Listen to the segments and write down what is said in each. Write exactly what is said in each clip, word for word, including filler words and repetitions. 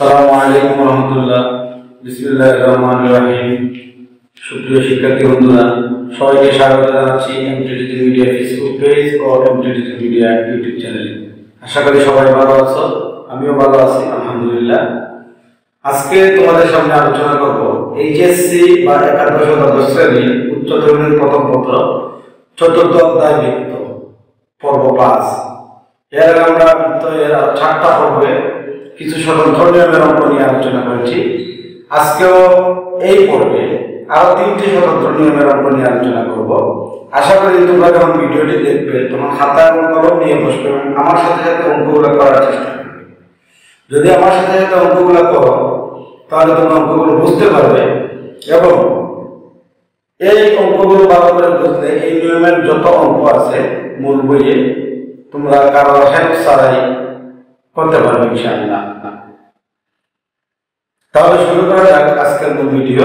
সালামু আলাইকুম রহমতুল্লাহ। বিসমিল্লাহির রহমানির রহিম। সুপ্রিয় শিক্ষার্থী বন্ধুরা, সবাইকে স্বাগত জানাচ্ছি এমটিটিজি মিডিয়া ফেসবুক পেজ ও এমটিটিজি মিডিয়া ইউটিউব চ্যানেলে। আশা করি সবাই ভালো আছো, আমিও ভালো আছি আলহামদুলিল্লাহ। আজকে তোমাদের সামনে আলোচনা করব এইচএসসি বা একাদশ দ্বাদশ শ্রেণী উচ্চতর প্রথম পত্র চতুর্থ অধ্যায় বৃত্ত পর্ব পাঁচ। এর আমরা চারটা পর্বে কিছু স্বতন্ত্র নিয়মের অঙ্ক নিয়ে আলোচনা করেছি। আজকেও এই পর্বে আরো তিনটি স্বতন্ত্র নিয়মের অঙ্ক নিয়ে আলোচনা করব। আশা করি তোমরা যখন ভিডিওটি দেখবে তোমার খাতা এবং কলম নিয়ে বসবে এবং আমার সাথে সাথে অঙ্কগুলো করার চেষ্টা করবে। যদি আমার সাথে সাথে অঙ্কগুলো করো তাহলে তোমরা অঙ্কগুলো বুঝতে পারবে এবং এই অঙ্কগুলো ভালো করে বুঝতে এই নিয়মের যত অঙ্ক আছে মূল বইয়ে তোমরা কারো হেল্প ছাড়াই করতে পারবে ইনশাআল্লাহ। তাহলে শুরু করা যাক আজকের মূল ভিডিও।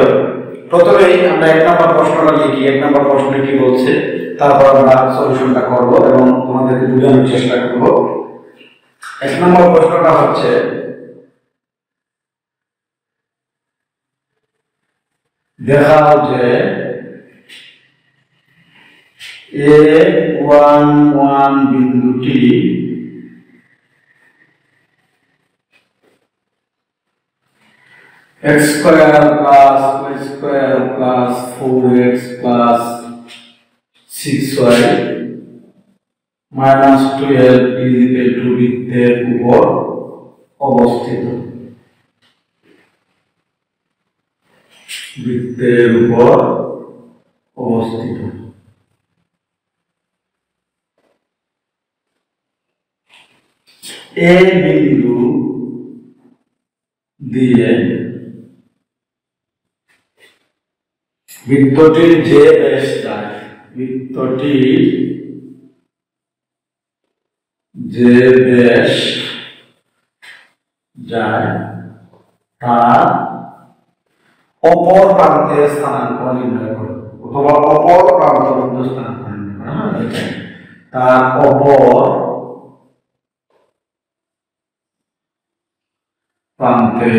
প্রথমেই আমরা এক নম্বর প্রশ্নটা লিখি। এক নম্বর প্রশ্নে কি বলছে তারপর আমরা সলিউশনটা করব এবং তোমাদেরকে বোঝানোর চেষ্টা করব। এক নম্বর প্রশ্নটা হচ্ছে দেখাও যে এ ওয়ান ওয়ান বিন্দুটি x square plus y square plus four x plus six y minus twelve is equal to বৃত্তের উপর অবস্থিত। বৃত্তের উপর অবস্থিত a বিন্দু দিয়ে বৃত্তটির যে ব্যাস যায়, বৃত্তটির যে ব্যাস যায় তার অপর প্রান্তে স্থানাঙ্ক নির্ণয় করে অথবা অপর প্রান্ত বিন্দু স্থানাঙ্ক নির্ণয় করে। তার অপর প্রান্তে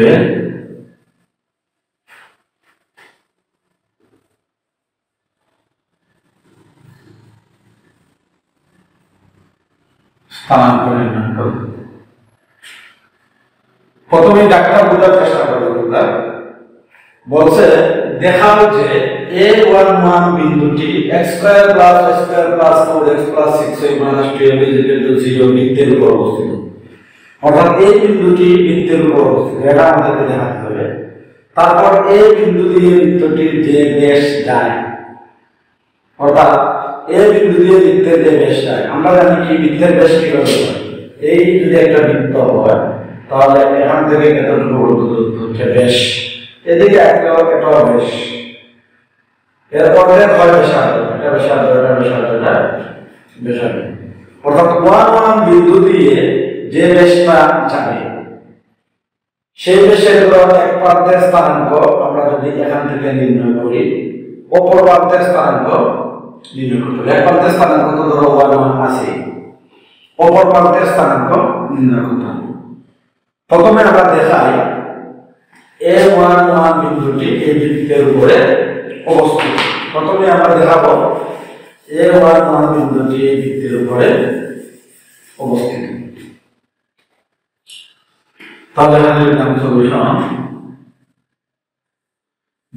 স্থানাঙ্ক নির্ণয় করবে। প্রথমে ডাক্তার বোঝার চেষ্টা করবে। বলছে দেখাও যে এ ওয়ান ওয়ান বিন্দুটি x square plus y square plus four x plus six y minus twelve is equal to zero বৃত্তের উপর অবস্থিত। অর্থাৎ এই বিন্দুটি বৃত্তের উপর অবস্থিত, এটা আমাদেরকে দেখাতে হবে। তারপর এই বিন্দু দিয়ে বৃত্তটির যে ব্যাস যায়, অর্থাৎ এই বিন্দু দিয়ে বৃত্তের যে ব্যাস যায়, আমরা জানি কি বৃত্তের ব্যাস কিভাবে হয়। এই যদি একটা বৃত্ত হয় তাহলে এখান থেকে এতটুকু দূরত্ব হচ্ছে ব্যাস, এদিকে একটা একটা ব্যাস, এরপর হয় ব্যাসার্ধ, এটা ব্যাসার্ধ, এটা ব্যাসার্ধ, এটা ব্যাসার্ধ। অর্থাৎ ওয়ান ওয়ান বিন্দু দিয়ে যে ব্যাসটা যাবে সেই ব্যাসের এক প্রান্তের স্থানাঙ্ক আমরা যদি এখান থেকে নির্ণয় করি, অপর প্রান্তের স্থানাঙ্ক নির্ণয় করতে হবে। এক প্রান্তের স্থানাঙ্ক তো ধরো ওয়ান ওয়ান আছে, অপর প্রান্তের স্থানাঙ্ক নির্ণয় করতে হবে। প্রথমে আমরা দেখাই এ ওয়ান ওয়ান বিন্দুটি এই বৃত্তের উপরে অবস্থিত। প্রথমে আমরা দেখাবো এ ওয়ান ওয়ান বিন্দুটি এই বৃত্তের উপরে অবস্থিত। তাহলে এখানে সলিউশন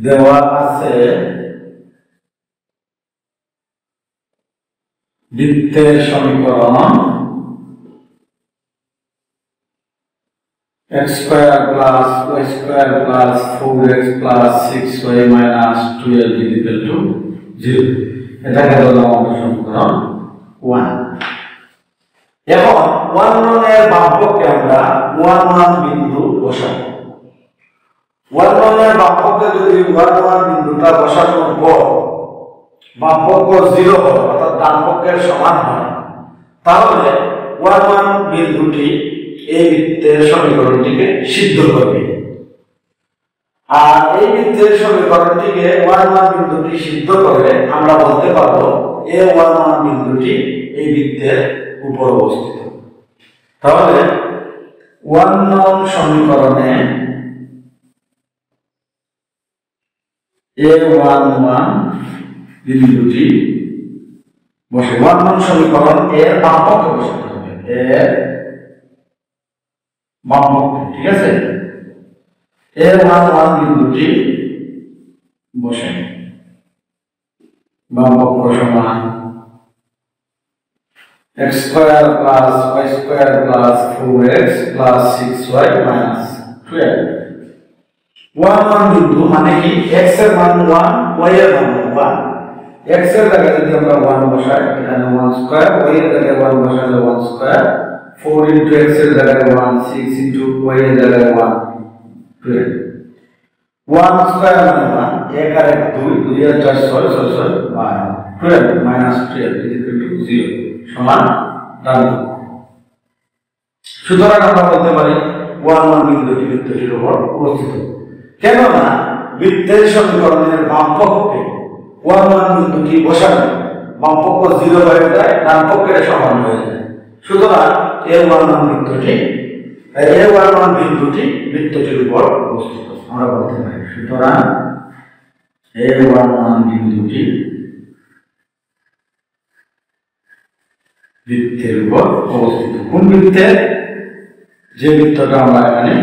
দেওয়া আছে বৃত্তের সমীকরণ x square plus y square plus four x plus six y minus twelve is equal to zero. এটাকে ধরলাম আমাদের সমীকরণ ওয়ান। এখন ওয়ান ওয়ানের বামপক্ষে আমরা ওয়ান ওয়ান বিন্দু বসাবো। ওয়ান ওয়ানের বামপক্ষে যদি ওয়ান ওয়ান বিন্দুটা বসানোর পর বামপক্ষ জিরো হয় অর্থাৎ ডান পক্ষের সমান হয়, তাহলে ওয়ান ওয়ান বিন্দুটি এই বৃত্তের সমীকরণটিকে সিদ্ধ করবে। আর এই বৃত্তের সমীকরণটিকে ওয়ান ওয়ান বিন্দুটি সিদ্ধ করলে আমরা বলতে পারবো এ ওয়ান ওয়ান বিন্দুটি এই বৃত্তের উপর অবস্থিত। তাহলে ওয়ান নং সমীকরণে এ ওয়ান ওয়ান বিন্দুটি বসে ওয়ান নং সমীকরণ এর বামপক্ষে বসাতে হবে, এর বামপক্ষে, ঠিক আছে? এ ওয়ান ওয়ান বিন্দুটি বসে বামপক্ষ সমান x square plus y square plus four x plus six y minus twelve. one one into माने कि x से one one, y से one one. x से जगह जब हम लोग one बसाए यानी one square, y से जगह one बसाए तो one square. four into x से जगह one, six into y से जगह one, twelve. one square माने one, एक आरे two, two या चार सौ सौ सौ बारह, twelve minus twelve is equal to zero. সমান ডান। সুতরাং আমরা বলতে পারি ওয়ান ওয়ান বিন্দুটি বৃত্তটির উপর অবস্থিত, কেননা বৃত্তের সমীকরণের বামপক্ষে ওয়ান ওয়ান বিন্দুটি বসালে বামপক্ষ জিরো হয়ে যায়, ডান পক্ষের সমান হয়ে যায়। সুতরাং এ ওয়ান ওয়ান বৃত্তটি এ ওয়ান ওয়ান বিন্দুটি বৃত্তটির উপর অবস্থিত আমরা বলতে পারি। সুতরাং এ ওয়ান ওয়ান বিন্দুটি বৃত্তের উপর অবস্থিত। কোন বৃত্তে? যে বৃত্তটা আমরা এখানে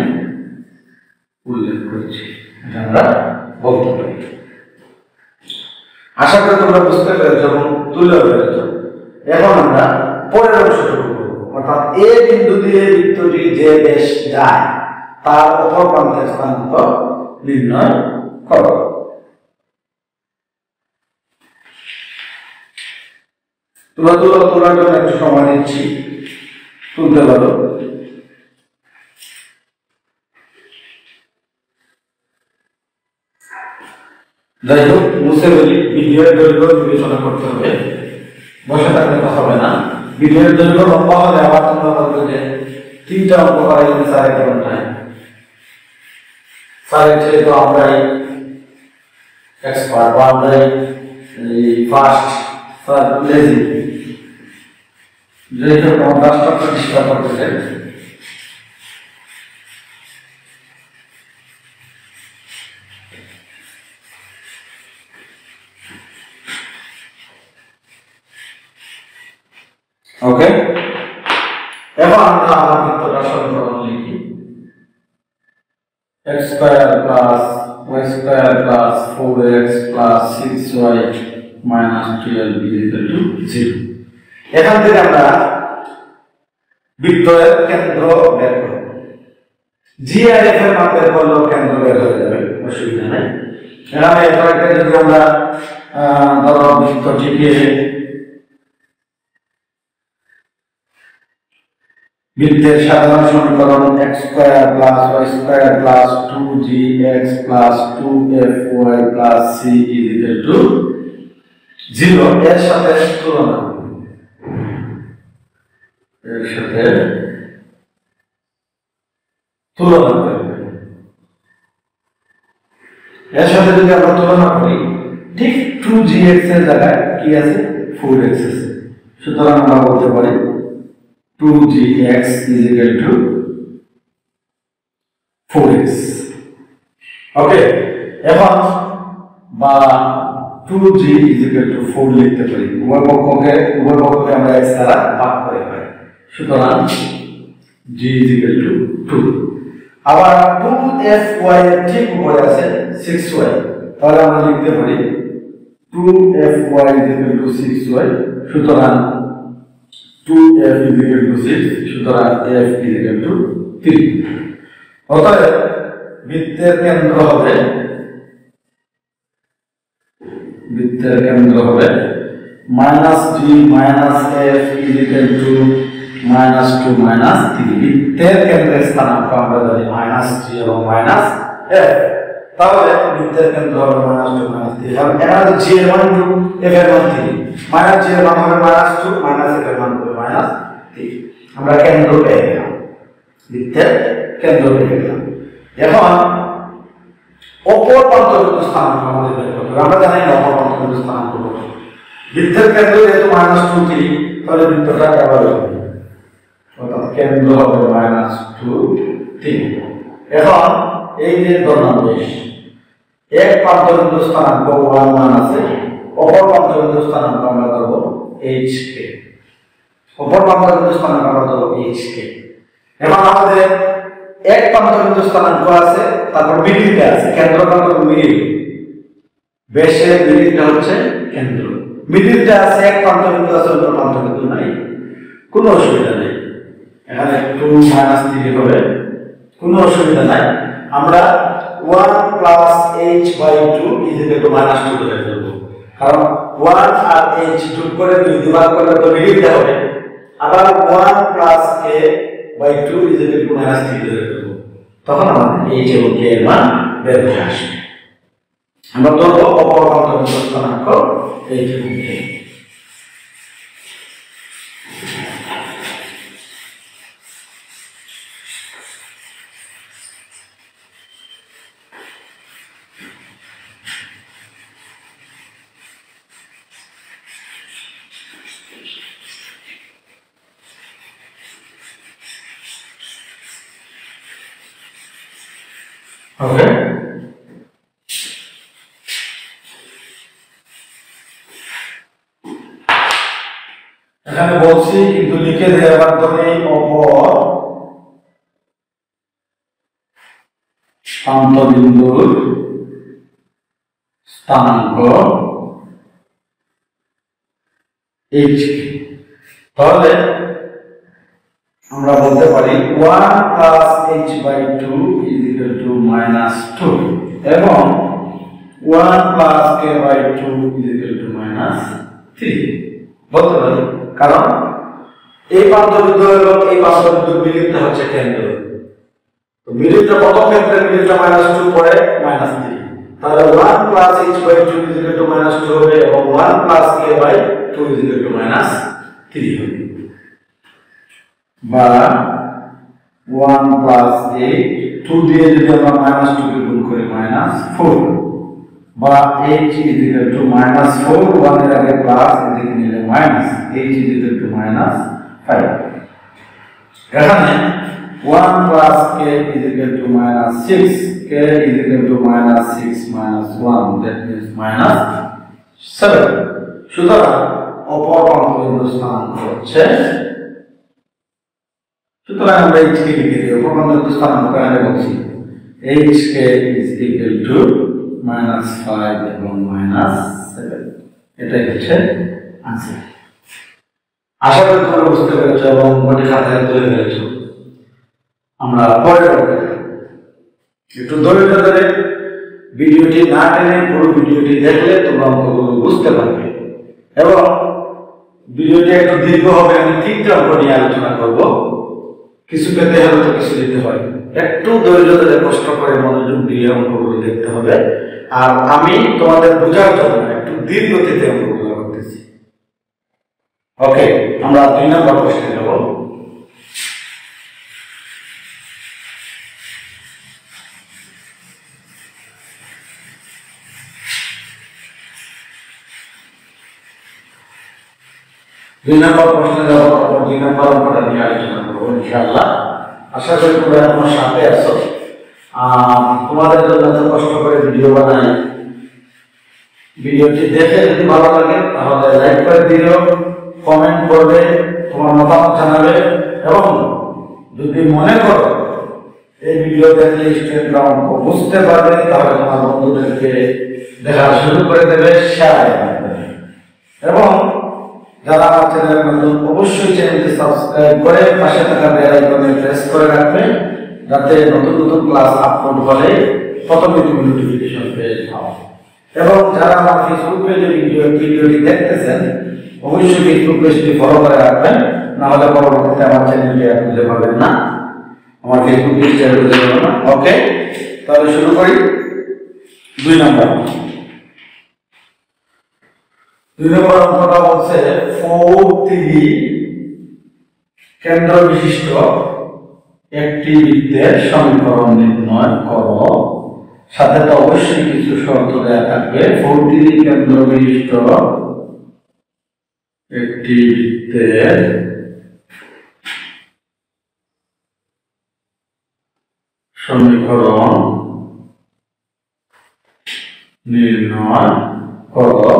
উল্লেখ করেছি, এটা আমরা বলতে পারি। আশা করি তোমরা বুঝতে পেরেছ এবং তুলে পেরেছ। এখন আমরা পরের অংশটুকু করব, অর্থাৎ এ বিন্দু দিয়ে বৃত্তটি যে বেশ যায় তার অপর প্রান্তের স্থানান্তর নির্ণয় করো। তোলা তোলা তোলার জন্য একটু সময় নিচ্ছি, তুলতে পারো। যাই হোক, মুছে বলি, ভিডিওর দৈর্ঘ্য বিবেচনা করতে হবে, বসে থাকলে তো হবে না। ভিডিওর দৈর্ঘ্য লম্বা হলে আবার তোমরা বলবে যে তিনটা অঙ্ক করা গেলে সাড়ে ঘন্টায় সাড়ে ছেলে তো আমরাই এক্সপার্ট বা আমরাই ফার্স্ট স্যার লেজি যেহেতু আমার দশটা প্রতিষ্ঠা করতেছে। ওকে, এবার আমরা আমার বৃত্তটা সমীকরণ লিখি। X square plus y square plus four x plus six y minus twelve equal to zero. এখান থেকে আমরা বৃত্তের কেন্দ্র বের করব। জিআরএফ এর মান বের করলে কেন্দ্র বের হয়ে যাবে, অসুবিধা নাই। এখানে এটাকে যদি আমরা ধরো বৃত্তটিকে বৃত্তের সাধারণ সমীকরণ x square plus y square plus two g x plus two f y plus c equal to zero এর সাথে তুলনা এর সাথে তুলনা করবে। এর সাথে যদি আমরা তুলনা করি, ঠিক টু জি এক্স এর জায়গায় কি আছে? ফোর এক্স আছে। সুতরাং আমরা বলতে পারি two g x is equal to four x. Okay, এবং বা two g is equal to four লিখতে পারি। উভয় পক্ষকে উভয় পক্ষকে আমরা x দ্বারা ভাগ করে পাই। সুতরাং g is equal to two। আবার টু এফ ওয়াই এর ঠিক উপরে আছে সিক্স ওয়াই, তাহলে আমরা লিখতে পারি two f y is equal to six y. সুতরাং two f is equal to six, সুতরাং f is equal to three। অতএব বৃত্তের কেন্দ্র হবে বৃত্তের কেন্দ্র হবে minus three minus f is equal to minus two minus three. বৃত্তের কেন্দ্রের স্থানাঙ্ক আমরা ধরি মাইনাস থ্রি এবং মাইনাস এফ, তাহলে বৃত্তের কেন্দ্র হবে মাইনাস টু মাইনাস থ্রি। এবং এখানে জি এর মান টু, এফ এর মান থ্রি, মাইনাস জি এর মান হবে মাইনাস টু, মাইনাস এফ এর মান হবে মাইনাস থ্রি। আমরা কেন্দ্র পেয়ে গেলাম, বৃত্তের কেন্দ্র পেয়ে গেলাম। এখন অপর প্রান্তবিন্দু স্থানাঙ্ক আমাদের বের করতে হবে। আমরা জানি না অপর প্রান্তবিন্দু স্থানাঙ্ক কত। বৃত্তের কেন্দ্র যেহেতু মাইনাস টু থ্রি, তাহলে বৃত্তটা এভাবে হবে। অর্থাৎ কেন্দ্র হবে মাইনাস টু তিন। এখন এই যে দণ্ডাদেশ এক প্রান্তবিন্দু স্থানাঙ্ক ওয়ান মান আছে, অপর প্রান্তবিন্দু স্থানাঙ্ক আমরা ধরব এইচ কে, অপর প্রান্তবিন্দু স্থানাঙ্ক আমরা ধরব এইচ কে। এখন আমাদের এক প্রান্তবিন্দু স্থানাঙ্ক আছে, তারপর মিডিলতে আছে কেন্দ্র প্রান্ত মিডিল, বেশে মিডিলটা হচ্ছে কেন্দ্র, মিডিলটা আছে এক প্রান্তবিন্দু আছে অন্য প্রান্তবিন্দু নাই, কোনো অসুবিধা নেই। এখানে টু মাইনাস থ্রি হবে, কোনো অসুবিধা নাই। আমরা one plus h by two is equal minus two করে দেবো, কারণ ওয়ান আর এইচ যোগ করে দুই দুবার করলে তো মিডিলটা হবে। আবার one plus A by two is equal minus three করে দেবো, তখন আমাদের এইচ এবং কে এর মান বের হয়ে আসবে। আমরা ধরবো অপর প্রান্তবিন্দু স্থানাঙ্ক এইচ এবং কে। Okay. এখানে বলছি কিন্তু লিখে দেওয়ার জন্য অপর প্রান্তবিন্দুর স্থানাঙ্ক এইচ কে, তাহলে আমরা বলতে পারি one plus h by two is equal two minus two এবং one plus k by two is equal two minus three বলতে পারি, কারণ এই প্রান্তবিন্দু এবং এই প্রান্তবিন্দু মিলিত হচ্ছে কেন্দ্র। তো মিলিত প্রথম ক্ষেত্রে মিলিত মাইনাস টু পরে মাইনাস থ্রি, তাহলে one plus h by two is equal two minus two হবে এবং one plus k by two is equal two minus three হবে, বা ওয়ান প্লাস এ টু দিয়ে যদি আমরা মাইনাস টু কে গুণ করি মাইনাস ফোর, বা h is equal two minus four, ওয়ানের আগে প্লাস এদিকে নিলে minus, h is equal two minus five. এখানে one plus k is equal two minus six, k is equal two minus six minus one, that means minus seven. সুতরাং অপর প্রান্তবিন্দু স্থানাঙ্ক হচ্ছে, সুতরাং আমরা এইচ কে লিখে দিই, অপর স্থানাঙ্ক বলছি h k is equal to minus five এবং মাইনাস সেভেন। এটাই হচ্ছে আনসার। আশা করি তোমরা বুঝতে পেরেছ এবং মোটামুটি খাতায় ধরে ফেলেছ। আমরা পরে একটু ধরে ধরে ভিডিওটি না টেনে পুরো ভিডিওটি দেখলে তোমরা অঙ্কগুলো বুঝতে পারবে, এবং ভিডিওটি একটু দীর্ঘ হবে, আমি তিনটা অঙ্ক নিয়ে আলোচনা করবো। কিছু পেতে হলে তো কিছু দিতে হয়, একটু ধৈর্য ধরে কষ্ট করে মনোযোগ দিয়ে অঙ্কগুলো দেখতে হবে। আর আমি তোমাদের বোঝার জন্য একটু ধীর গতিতে অঙ্কগুলো করতেছি। ওকে, আমরা দুই নম্বর প্রশ্নে যাব। দুই নম্বর প্রশ্নে যাওয়ার পর দুই নম্বর অঙ্কটা নিয়ে আলোচনা করবো ইনশাআল্লাহ। আশা করি তোমরা আমার সাথে আছো। তোমাদের জন্য এত কষ্ট করে ভিডিও বানাই, ভিডিওটি দেখে যদি ভালো লাগে তাহলে লাইক করে দিও, কমেন্ট করবে, তোমার মতামত জানাবে, এবং যদি মনে করো এই ভিডিও দেখলে স্টুডেন্টরা অঙ্ক বুঝতে পারবে তাহলে তোমার বন্ধুদেরকে দেখা শুরু করে দেবে, শেয়ার করবে, এবং যারা আমার চ্যানেলের নতুন অবশ্যই চ্যানেলটি সাবস্ক্রাইব করে পাশে থাকা বেল আইকনে প্রেস করে রাখবে, যাতে নতুন নতুন ক্লাস আপলোড হলে প্রথমে তুমি নোটিফিকেশন পেয়ে যাও। এবং যারা আমার ফেসবুক পেজে ভিডিও ভিডিওটি দেখতেছেন অবশ্যই ফেসবুক পেজটি ফলো করে রাখবেন, নাহলে পরবর্তীতে আমার চ্যানেলটি আর খুঁজে পাবেন না, আমার ফেসবুক পেজটি আর খুঁজে পাবেন না। ওকে, তাহলে শুরু করি দুই নম্বর। দুই নম্বর অঙ্কটা হচ্ছে ফোর থ্রি কেন্দ্র বিশিষ্ট একটি বৃত্তের সমীকরণ নির্ণয় করো, সাথে তো অবশ্যই কিছু শর্ত দেওয়া থাকবে। ফোর থ্রি কেন্দ্র বিশিষ্ট একটি বৃত্তের সমীকরণ নির্ণয় করো,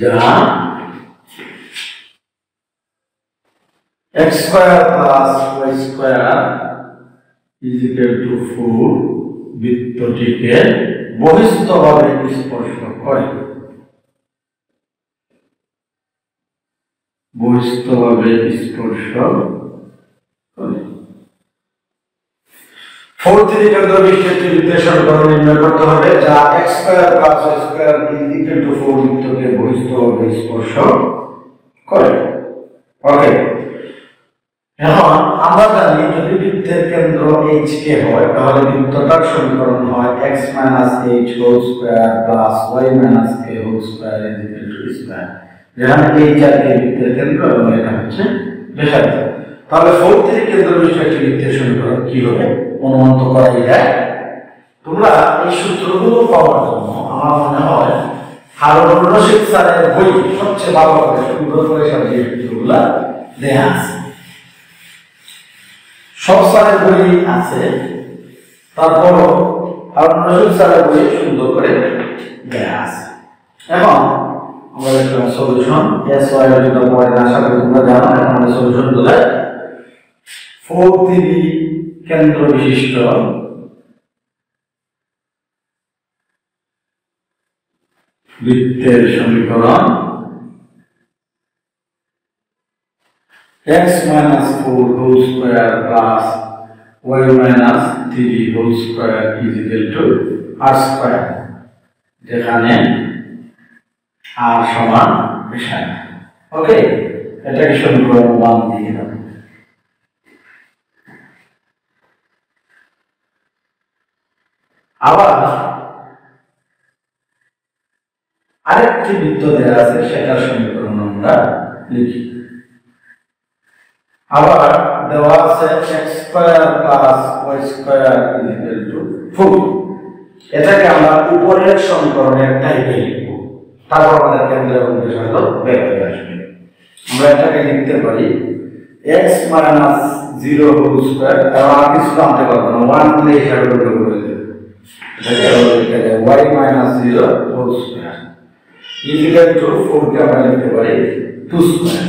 যা x square plus y square is equal to four বৃত্তটিকে বহিস্থভাবে স্পর্শ করে। বহিস্থভাবে স্পর্শ করে ফোর থ্রিকে দৃষ্টিতে বিশ্লেষণ করে নির্ণয় করতে হবে, যা x square plus y square is equal to four বৃত্তকে বহিস্থভাবে স্পর্শ করে। ওকে, এখন আমরা জানি যদি বৃত্তের কেন্দ্র h কে হয় তাহলে বৃত্তটার সমীকরণ হয় x minus h whole square plus y minus k whole square is equal to square, যেখানে h আর k বৃত্তের কেন্দ্র এবং এটা হচ্ছে ব্যাসার্ধ। তাহলে ফোর থেকে কেন্দ্র বিশিষ্ট একটি বৃত্তের সমীকরণ কি হবে অনুমান করা যায়। তোমরা এই সূত্রগুলো পাওয়ার জন্য আমার মনে হয় হারুনুর রশিদ স্যারের বই সবচেয়ে ভালো করে সুন্দর করে সাজিয়ে সূত্রগুলা দেয়া আছে, সব স্যারের বই আছে, তারপরও হারুনুর রশিদ স্যারের বই সুন্দর করে দেয়া আছে। এখন আমরা একটা সলিউশন এস ওয়াই এর জন্য পড়ার আশা করি তোমরা জানো। এখন আমরা সলিউশন দিলে ফোর থ্রি কেন্দ্র বিশিষ্ট বৃত্তের সমীকরণ x minus four whole square plus y minus three whole square is equal to r square, যেখানে r সমান ব্যাসার্ধ। ওকে, এটাকে সমীকরণ মান দিয়ে দাও। আবার আরেকটি বৃত্ত দেওয়া আছে, সেটার সমীকরণ আমরা লিখি। আবার দেওয়া আছে x square plus y square is equal to four, এটাকে আমরা উপরের সমীকরণে একটাই লিখব, তারপর আমাদের কেন্দ্র এবং ব্যাসার্ধ বের হয়ে আসবে। আমরা এটাকে লিখতে পারি x minus zero whole square, কারণ আর কিছু আনতে পারবো না, ওয়ান দিয়ে হিসাবে বের করে দেবে। এটাকে আমরা লিখতে পারি y minus zero whole square লিখতে পারি টু স্কোয়ার।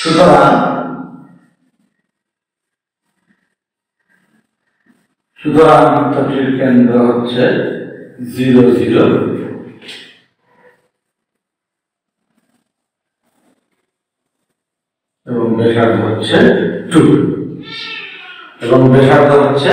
সুতরাং সুতরাং বৃত্তটির কেন্দ্র হচ্ছে জিরো জিরো, এবং ব্যাসার্ধ হচ্ছে টু এবং ব্যাসার্ধ হচ্ছে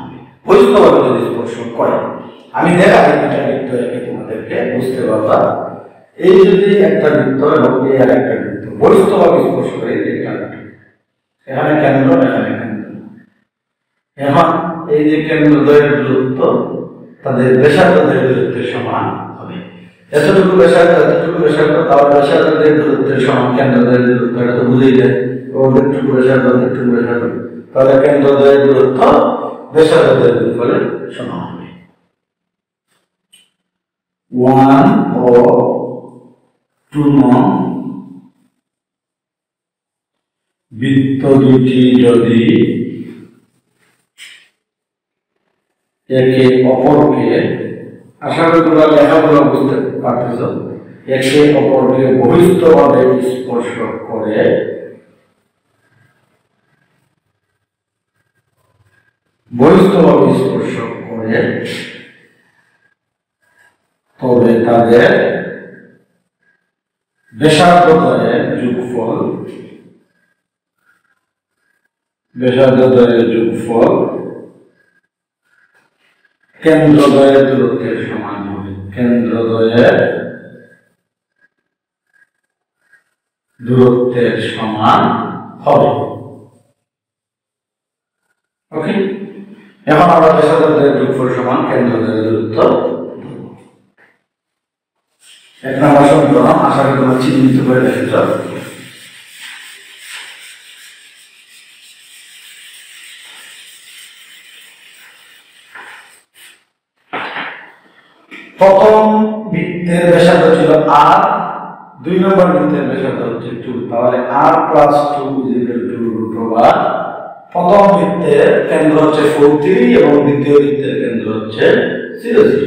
হবে বহিস্থভাবে যদি স্পর্শ করে। আমি দেখাই দুটা বৃত্ত, একে তোমাদেরকে বুঝতে পারবা। এই যদি একটা বৃত্ত এবং এই আর একটা বৃত্ত বহিষ্ঠভাবে স্পর্শ করে, এখানে কেন্দ্র এখানে কেন্দ্র, এখন এই যে কেন্দ্রদ্বয়ের দূরত্ব তাদের ব্যাসার্ধের দূরত্বের সমান হবে। এতটুকু ব্যাসার্ধ এতটুকু ব্যাসার্ধ, তাহলে ব্যাসার্ধের দূরত্বের সমান কেন্দ্রদ্বয়ের দূরত্ব, এটা তো বুঝেই যায়। অনেকটুকু ব্যাসার্ধ অনেকটুকু ব্যাসার্ধ, তাহলে কেন্দ্রদ্বয়ের দূরত্ব ব্যাসার্ধের দূরত্বের সমান হবে। One or two নং বৃত্ত দুটি যদি একে অপরকে, আশা করি তোমরা লেখাগুলো বুঝতে পারতেছ, একে অপরকে বহিষ্ঠভাবে স্পর্শ করে, বহিষ্ঠভাবে স্পর্শ করে, তবে তাদের ব্যাসার্ধদ্বয়ের যোগফল ব্যাসার্ধদ্বয়ের যোগফল কেন্দ্রদ্বয়ের দূরত্বের সমান হবে। কেন্দ্রদ্বয়ের দূরত্বের সমান হবে। ওকে এখন আমরা পেশাদারদের যোগফল সমান কেন্দ্রদের দূরত্ব এক নম্বর সমীকরণ আশা করি তোমরা চিহ্নিত করে রেখেছো প্রথম বৃত্তের ব্যাসার্ধ ছিল আর দুই নম্বর বৃত্তের ব্যাসার্ধ হচ্ছে টু তাহলে r plus two equal to root over প্রথম বৃত্তের কেন্দ্র হচ্ছে ফোর থ্রি এবং দ্বিতীয় বৃত্তের কেন্দ্র হচ্ছে জিরো জিরো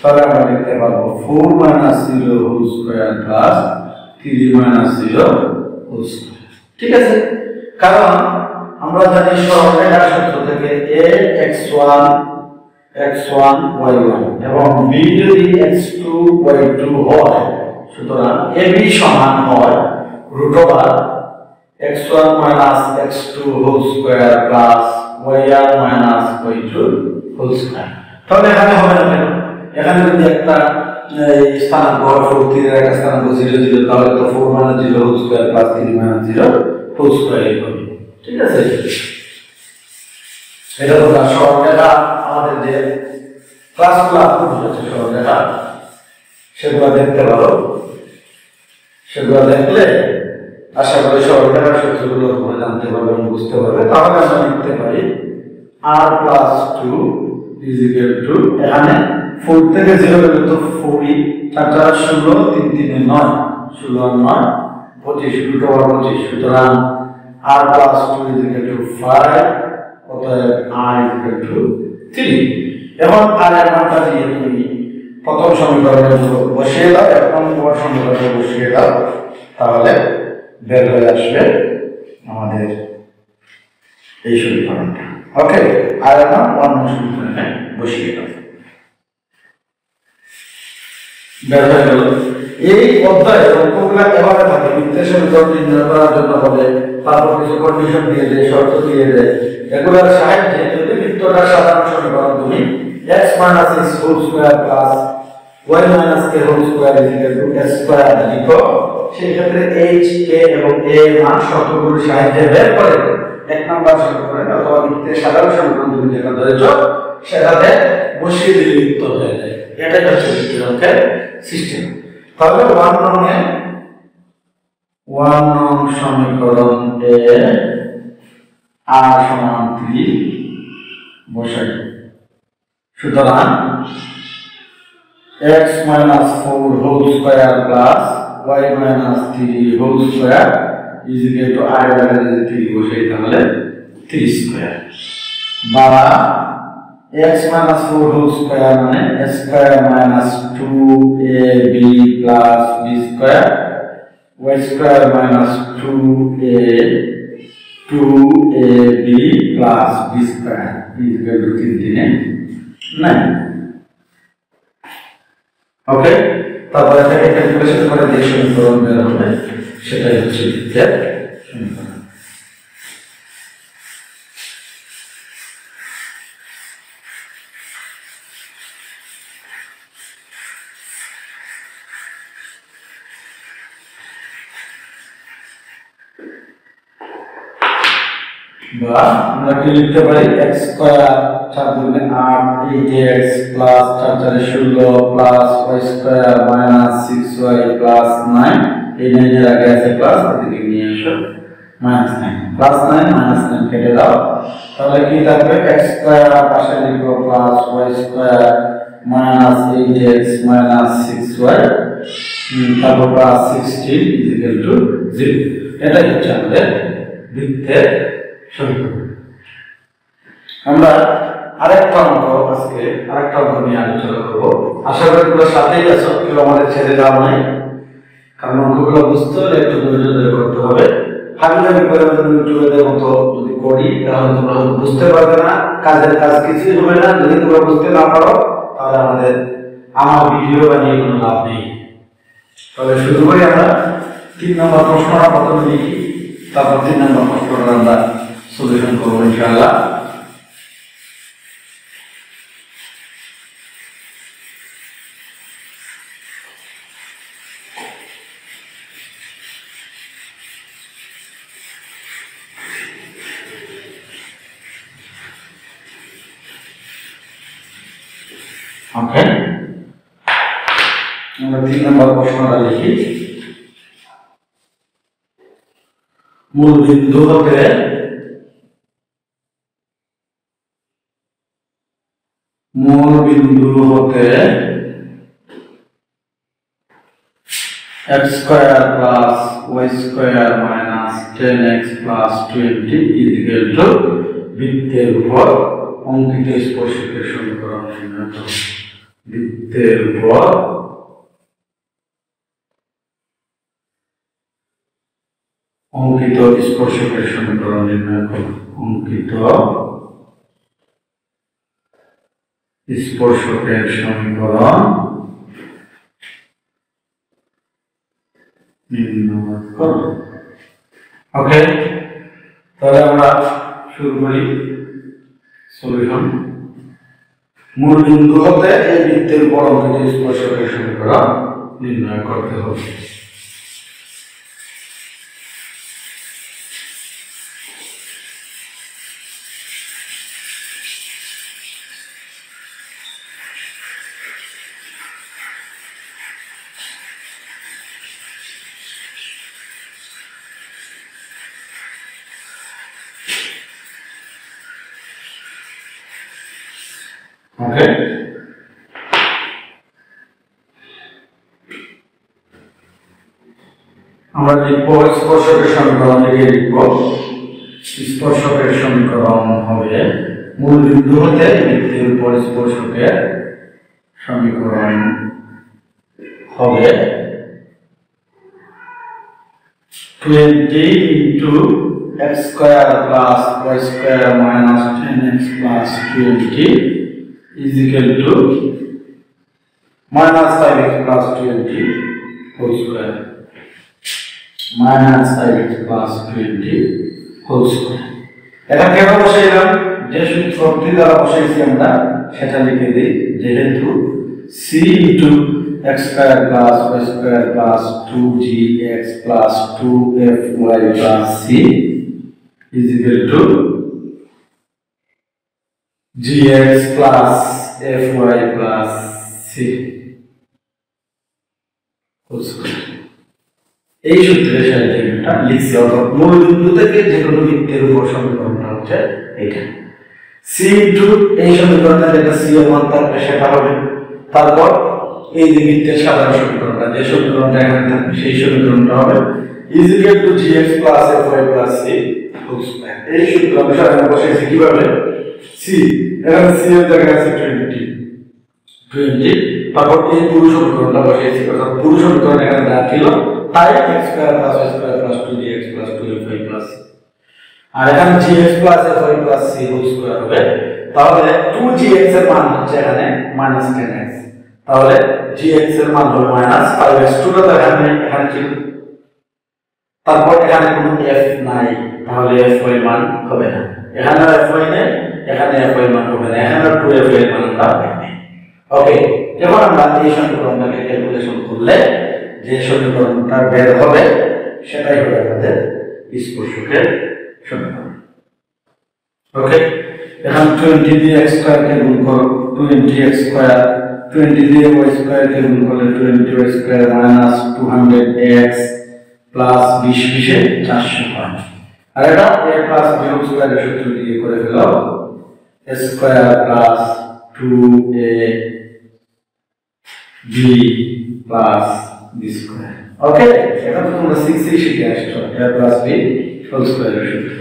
তাহলে আমরা লিখতে পারবো four minus zero whole square plus three minus zero whole square ঠিক আছে কারণ আমরা জানি সরলরেখার সূত্র থেকে a x one x one y one এবং b যদি এক্স টু ওয়াই টু হয় সুতরাং ab সমান হয় √ x one - x two whole square plus y one - y two whole square তাহলে এখানে হবে না এখানে যদি একটা স্থানাঙ্ক ফোর থ্রি এর একটা স্থানাঙ্ক জিরো জিরো তাহলে তো four - zero whole square plus three - zero whole square হবে ঠিক আছে এটা তো সরলরেখা আমাদের যে ক্লাসগুলো আপলোড হয়েছে সরলরেখা সেগুলো দেখতে পারো সেগুলো দেখলে আশা করি সরলরেখার সূত্রগুলো তোমরা জানতে পারবে এবং বুঝতে পারবে তাহলে আমরা লিখতে পারি r plus two is equal to এখানে ফোর থেকে জিরো গেলে তো ফোরই চার চার ষোলো তিন তিনে নয় ষোলো আর নয় পঁচিশ দুটো আবার পঁচিশ সুতরাং r plus two is equal to five অতএব আর ইকুয়াল টু থ্রি এখন আর এর মানটা দিয়ে তুমি প্রথম সমীকরণে বসিয়ে দাও এক নম্বর সমীকরণে বসিয়ে দাও তাহলে বের হয়ে আসবে আমাদের এই সমীকরণটা ওকে আর এটা অন্য সমীকরণে বসিয়ে দাও বের হয়ে গেল এই অধ্যায়ে অঙ্কগুলা এভাবে থাকে বৃত্তের সমীকরণ নির্ণয় করার জন্য হবে তারপর কিছু কন্ডিশন দিয়ে দেয় শর্ত দিয়ে দেয় এগুলোর সাহায্যে যদি বৃত্তটার সাধারণ সমীকরণ তুমি x minus x whole square plus y minus k whole square is equal to s square লিখো সেই ক্ষেত্রে h k এবং a এর মান শর্তগুলোর সাহায্যে বের করে এক নম্বর সমীকরণ অথবা বৃত্তের সাধারণ সমীকরণ তুমি যেটা ধরেছো সেটাতে বসিয়ে দিলে উত্তর হয়ে যায় এটাই হচ্ছে বৃত্তের অঙ্কের সিস্টেম তাহলে ওয়ান নং এ ওয়ান নং সমীকরণ এ আর সমান থ্রি বসাই সুতরাং x minus four whole square plus y minus three whole square is equal to r যদি থ্রি বসাই তাহলে থ্রি স্কোয়ার বা x minus four whole square মানে a square minus two a b plus b square y square minus two a two a b plus b square is equal to তিন তিন নয় ওকে তারপরে এটাকে calculation করে যে সমীকরণ বের হবে সেটাই হচ্ছে বৃত্তের সমীকরণ বা আমরা কি লিখতে পারি x স্কয়ার চার দুগুণে আট এইট এক্স প্লাস চার চারে ষোলো plus y square minus six y plus nine এই নাইনের আগে আছে প্লাস এদিকে নিয়ে আসো minus nine plus nine minus nine কেটে দাও তাহলে কি থাকবে x স্কয়ার পাশে লিখো plus y square minus eight x minus six y তারপর plus sixteen is equal to zero এটাই হচ্ছে আমাদের বৃত্তের আমরা আরেকটা অঙ্ক আজকে আরেকটা অঙ্ক নিয়ে আলোচনা করবো আশা করি তোমরা সাথেই আছো কেউ আমাদের ছেড়ে দেওয়া নাই কারণ অঙ্কগুলো বুঝতে হলে একটু ধৈর্য ধরে করতে হবে হাবিজাবি করে ইউটিউবের মতো যদি করি তাহলে তোমরা বুঝতে পারবে না কাজের কাজ কিছুই হবে না যদি তোমরা বুঝতে না পারো তাহলে আমাদের আমার ভিডিও বানিয়ে কোনো লাভ নেই তবে শুরু করি আমরা তিন নম্বর প্রশ্নটা প্রথমে লিখি তারপর তিন নম্বর প্রশ্নটা আমরা সলিউশন করব ইনশাআল্লাহ Okay. আমরা तीन नंबर प्रश्नটা লিখি। মূল বিন্দু হতে মূল বিন্দু হতে x square plus y square minus ten x plus twenty is equal to বৃত্তের উপর অঙ্কিত স্পর্শকের সমীকরণ নির্ণয় করো। বৃত্তের উপর অঙ্কিত স্পর্শকের সমীকরণ নির্ণয় করো। অঙ্কিত স্পর্শকের সমীকরণ ओके তাহলে আমরা শুরু করি সলিউশন। মূল বিন্দু হতে এই বৃত্তের উপর অঙ্কিত স্পর্শকের সমীকরণ নির্ণয় করতে হবে। Okay. আমরা লিখব স্পর্শকের সমীকরণ লিখে লিখব স্পর্শকের সমীকরণ হবে মূল বিন্দু হতে বৃত্তের উপর স্পর্শকের সমীকরণ হবে twenty into x square plus y square minus ten x plus twenty is equal to minus five x plus twenty whole square minus five x plus twenty whole square এটা কেবল বসাইলাম যে সূত্রটি দ্বারা বসাইছি আমরা সেটা লিখে দিই। যেহেতু c into x square plus y square plus two g x plus two f y plus c is equal to gx plus fy plus c এই সূত্রের সাথে এটা লিখছি। অর্থাৎ মূল বিন্দু থেকে যে কোনো বৃত্তের উপর সমীকরণটা হচ্ছে এটা c ইনটু এই সমীকরণটা যেটা c এর মান থাকবে সেটা হবে, তারপর এই যে বৃত্তের সাধারণ সমীকরণটা যে সমীকরণটা এখানে থাকবে সেই সমীকরণটা হবে is equal to gx plus fy plus c এই সূত্র আমি সাধারণ বসেছি। কিভাবে c এখানে c এর জায়গায় আছে টোয়েন্টি টোয়েন্টি, তারপর এই পুরো সমীকরণটা বসিয়েছি। অর্থাৎ পুরো সমীকরণ এখানে যা ছিল তাই x square plus y square plus two d x plus two f y plus আর এখানে gx plus fy plus c whole square হবে। তাহলে টু জি এক্স এর মান হচ্ছে এখানে মাইনাস টেন এক্স, তাহলে gx এর মান হলো মাইনাস ফাইভ এক্স। টু টা এখানে এখানে ছিল, তারপর এখানে কোনো f নাই তাহলে fy মান হবে না, এখানে fy নেই এখানে fy মান হবে না, এখানে টু এফ ওয়াই এর মান হবে না। ওকে, এখন আমরা এই সমীকরণটাকে ক্যালকুলেশন করলে যে সমীকরণটা বের হবে সেটাই হবে আমাদের স্পর্শকের সমীকরণ। ওকে, এখন টোয়েন্টি দিয়ে এক্স স্কোয়ারকে গুণ করো, টোয়েন্টি এক্স স্কোয়ার টোয়েন্টি দিয়ে ওয়াই স্কোয়ারকে গুণ করলে twenty y square minus two hundred x plus বিশ বিশে চারশো পাঁচ আর এটা এ প্লাস বি হোল স্কোয়ারের সূত্র দিয়ে করে ফেলাও a square plus two a b plus b square. Okay, এটা তো তোমরা সিক্স এ শিখে আসছো এ প্লাস বি হোল স্কোয়ারের সূত্র।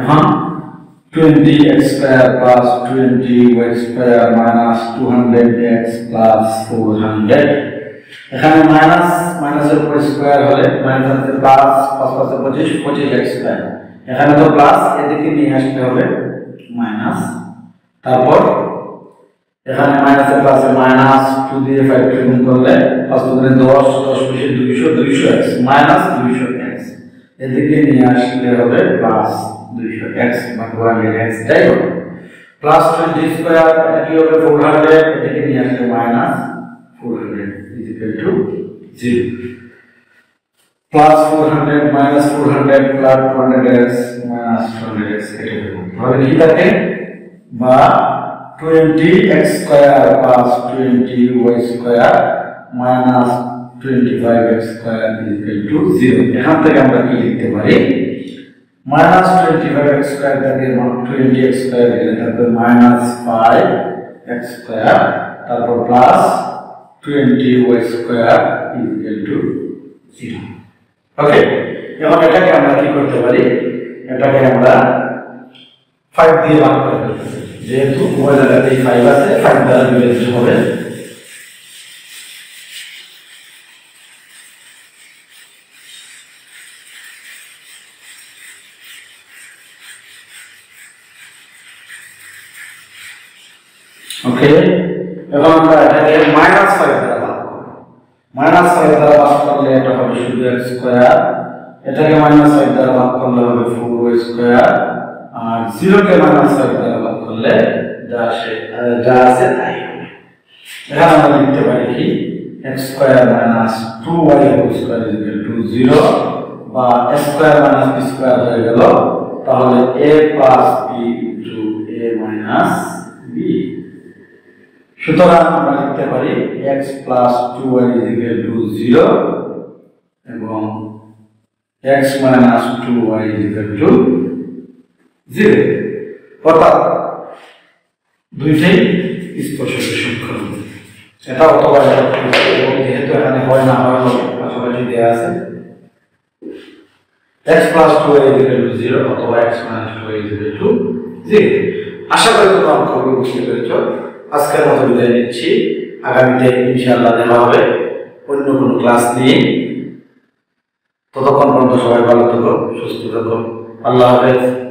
এখন twenty x square plus twenty y square minus two hundred x plus four hundred এখানে মাইনাস মাইনাসের উপর স্কোয়ার হলে মাইনাস প্লাস পাঁচ পাঁচে পঁচিশ পঁচিশ এক্স স্কোয়ার এখানে তো প্লাস এদিকে নিয়ে আসতে হবে মাইনাস, তারপর এখানে মাইনাসের প্লাসে মাইনাস টু দিয়ে ফাইভ গুণ করলে পাঁচ পাঁচে দশ দশ বিশে দুইশো দুইশো এক্স মাইনাস দুইশো এক্স এদিকে নিয়ে আসলে হবে প্লাস দুইশো এক্স বা টু হান্ড্রেড এক্স যাই হবে প্লাস টোয়েন্টি স্কোয়ার এটা কি হবে ফোর হান্ড্রেড এদিকে নিয়ে আসলে minus four hundred zero plus four hundred minus four hundred plus two hundred x minus two hundred x. তাহলে কি থাকে বা twenty x square plus twenty y square minus twenty-five x square is equal to zero. यहाँ तक हम लोग लिखते हैं minus twenty-five x square तक ये मान twenty x square लेते हैं तो minus five x square तब तो plus twenty y square is equal to zero. Okay, यहाँ पे क्या हम लोग लिखते हैं यहाँ पे हम लोग five दिए मान करते हैं যেহেতু ওই জায়গাতে ফাইভ আছে ফাইভ দ্বারা বিভাজিত হবে ওকে এবং আমরা এটাকে মাইনাস ফাইভ দ্বারা ভাগ করব মাইনাস ফাইভ দ্বারা ভাগ করলে এটা হবে শুধু x স্কয়ার এটাকে মাইনাস ফাইভ দ্বারা ভাগ করলে হবে ফোর y স্কয়ার আর জিরো কে মাইনাস ফাইভ দ্বারা করলে যা আসে যা আসে তাই হবে এখন আমরা লিখতে পারি কি x square minus two y square is equal to zero বা x square minus b square হয়ে গেল তাহলে a plus b into a minus b সুতরাং আমরা লিখতে পারি x plus two y is equal to zero এবং x minus two y is equal to zero অর্থাৎ দুইটাই স্পষ্ট সংখ্যা এটা অথবা যেহেতু এখানে হয় না হয় পাশাপাশি দেওয়া আছে x প্লাস টু এর ইকুয়াল টু জিরো অথবা x মাইনাস টু এর ইকুয়াল টু জিরো আশা করি তোমরা অঙ্কগুলো বুঝতে পেরেছ আজকের মতো বিদায় নিচ্ছি আগামীতে ইনশাআল্লাহ দেখা হবে অন্য কোনো ক্লাস নিয়ে ততক্ষণ পর্যন্ত সবাই ভালো থাকো সুস্থ থাকো আল্লাহ হাফেজ।